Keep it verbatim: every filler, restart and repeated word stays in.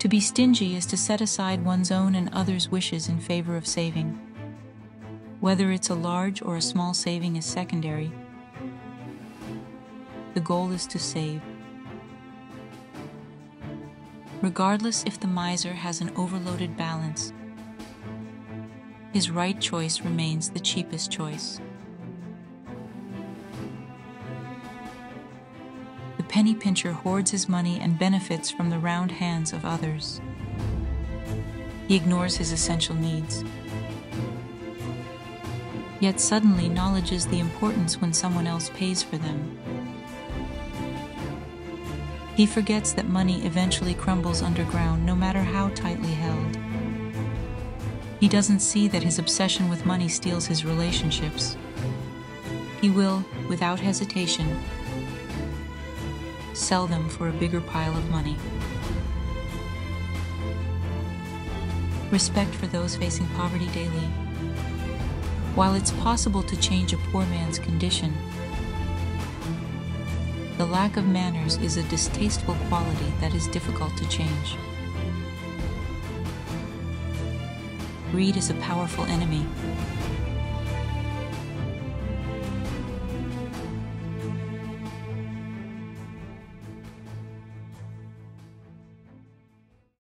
To be stingy is to set aside one's own and others' wishes in favor of saving. Whether it's a large or a small saving is secondary. The goal is to save. Regardless if the miser has an overloaded balance, his right choice remains the cheapest choice. The penny pincher hoards his money and benefits from the round hands of others. He ignores his essential needs, yet suddenly acknowledges the importance when someone else pays for them. He forgets that money eventually crumbles underground, no matter how tightly held. He doesn't see that his obsession with money steals his relationships. He will, without hesitation, sell them for a bigger pile of money. Respect for those facing poverty daily. While it's possible to change a poor man's condition, the lack of manners is a distasteful quality that is difficult to change. Greed is a powerful enemy.